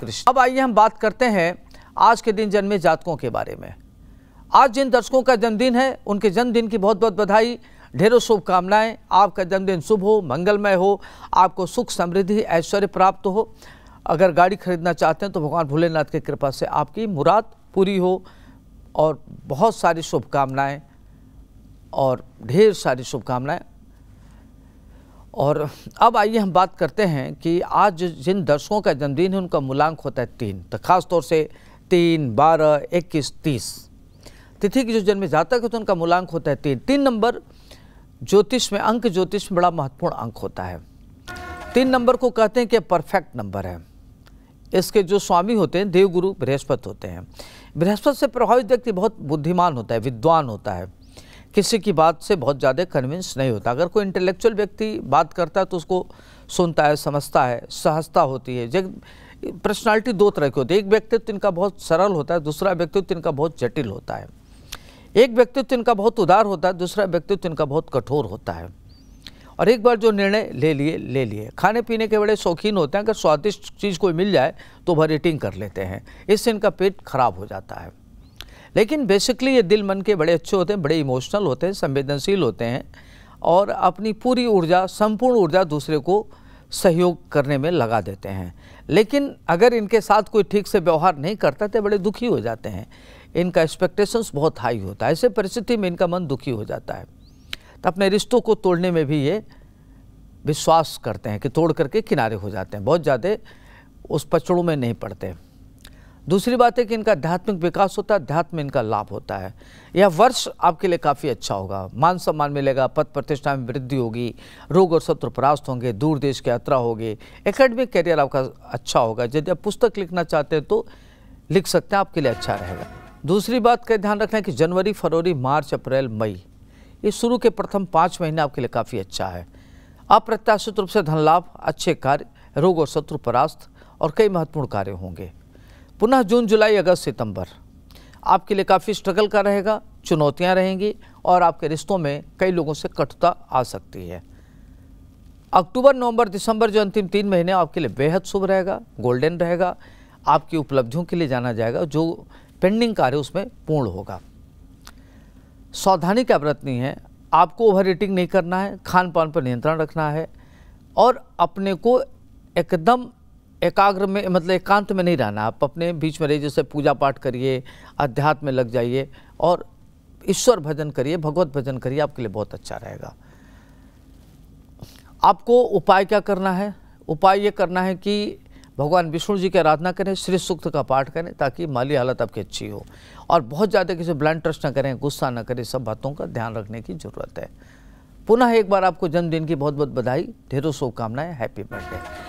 कृष्ण। अब आइए हम बात करते हैं आज के दिन जन्मे जातकों के बारे में। आज जिन दर्शकों का जन्मदिन है उनके जन्मदिन की बहुत बहुत बधाई, ढेरों शुभकामनाएं। आपका जन्मदिन शुभ हो, मंगलमय हो, आपको सुख समृद्धि ऐश्वर्य प्राप्त हो। अगर गाड़ी खरीदना चाहते हैं तो भगवान भोलेनाथ की कृपा से आपकी मुराद पूरी हो और बहुत सारी शुभकामनाएं और ढेर सारी शुभकामनाएं। और अब आइए हम बात करते हैं कि आज जिन दर्शकों का जन्मदिन है उनका मूलांक होता है 3, तो ख़ास तौर से 3, 12, 21, 30 तिथि की जो जन्म जातक है तो उनका मूलांक होता है 3। 3 नंबर ज्योतिष में, अंक ज्योतिष में बड़ा महत्वपूर्ण अंक होता है। 3 नंबर को कहते हैं कि परफेक्ट नंबर है। इसके जो स्वामी होते हैं देवगुरु बृहस्पति होते हैं। बृहस्पति से प्रभावित व्यक्ति बहुत बुद्धिमान होता है, विद्वान होता है, किसी की बात से बहुत ज़्यादा कन्विंस नहीं होता। अगर कोई इंटेलेक्चुअल व्यक्ति बात करता है तो उसको सुनता है, समझता है, सहजता होती है। जब पर्सनालिटी 2 तरह की होती है, एक व्यक्तित्व इनका बहुत सरल होता है, दूसरा व्यक्तित्व इनका बहुत जटिल होता है। एक व्यक्तित्व इनका बहुत उदार होता है, दूसरा व्यक्तित्व इनका बहुत कठोर होता है। और एक बार जो निर्णय ले लिए। खाने पीने के बड़े शौकीन होते हैं, अगर स्वादिष्ट चीज़ कोई मिल जाए तो ओवर ईटिंग कर लेते हैं, इससे इनका पेट खराब हो जाता है। लेकिन बेसिकली ये दिल मन के बड़े अच्छे होते हैं, बड़े इमोशनल होते हैं, संवेदनशील होते हैं और अपनी पूरी ऊर्जा, संपूर्ण ऊर्जा दूसरे को सहयोग करने में लगा देते हैं। लेकिन अगर इनके साथ कोई ठीक से व्यवहार नहीं करता तो बड़े दुखी हो जाते हैं। इनका एक्सपेक्टेशंस बहुत हाई होता है, ऐसे परिस्थिति में इनका मन दुखी हो जाता है। तो अपने रिश्तों को तोड़ने में भी ये विश्वास करते हैं कि तोड़ करके किनारे हो जाते हैं, बहुत ज़्यादा उस पचड़ों में नहीं पड़ते। दूसरी बात है कि इनका आध्यात्मिक विकास होता है, अध्यात्म इनका लाभ होता है। यह वर्ष आपके लिए काफ़ी अच्छा होगा, मान सम्मान मिलेगा, पद प्रतिष्ठा में वृद्धि होगी, रोग और शत्रु परास्त होंगे, दूर देश की यात्रा होगी, एकेडमिक करियर आपका अच्छा होगा। यदि आप पुस्तक लिखना चाहते हैं तो लिख सकते हैं, आपके लिए अच्छा रहेगा। दूसरी बात का ध्यान रखना है कि जनवरी, फरवरी, मार्च, अप्रैल, मई ये शुरू के प्रथम 5 महीने आपके लिए काफ़ी अच्छा है। अप्रत्याशित रूप से धन लाभ, अच्छे कार्य, रोग और शत्रु परास्त और कई महत्वपूर्ण कार्य होंगे। पुनः जून, जुलाई, अगस्त, सितंबर आपके लिए काफ़ी स्ट्रगल का रहेगा, चुनौतियां रहेंगी और आपके रिश्तों में कई लोगों से कटुता आ सकती है। अक्टूबर, नवंबर, दिसंबर जो अंतिम 3 महीने आपके लिए बेहद शुभ रहेगा, गोल्डन रहेगा, आपकी उपलब्धियों के लिए जाना जाएगा, जो पेंडिंग कार्य उसमें पूर्ण होगा। सावधानी क्या बरतनी है, आपको ओवर ईटिंग नहीं करना है, खान पान पर नियंत्रण रखना है और अपने को एकदम एकाग्र में, मतलब एकांत में नहीं रहना। आप अपने बीच में रहिए, जैसे पूजा पाठ करिए, अध्यात्म में लग जाइए और ईश्वर भजन करिए, भगवत भजन करिए, आपके लिए बहुत अच्छा रहेगा। आपको उपाय क्या करना है, उपाय ये करना है कि भगवान विष्णु जी की आराधना करें, श्री सूक्त का पाठ करें ताकि माली हालत आपकी अच्छी हो और बहुत ज़्यादा किसी ब्लंट ट्रस्ट ना करें, गुस्सा ना करें, सब बातों का ध्यान रखने की ज़रूरत है। पुनः एक बार आपको जन्मदिन की बहुत बहुत बधाई, ढेरों शुभकामनाएं, हैप्पी बर्थडे।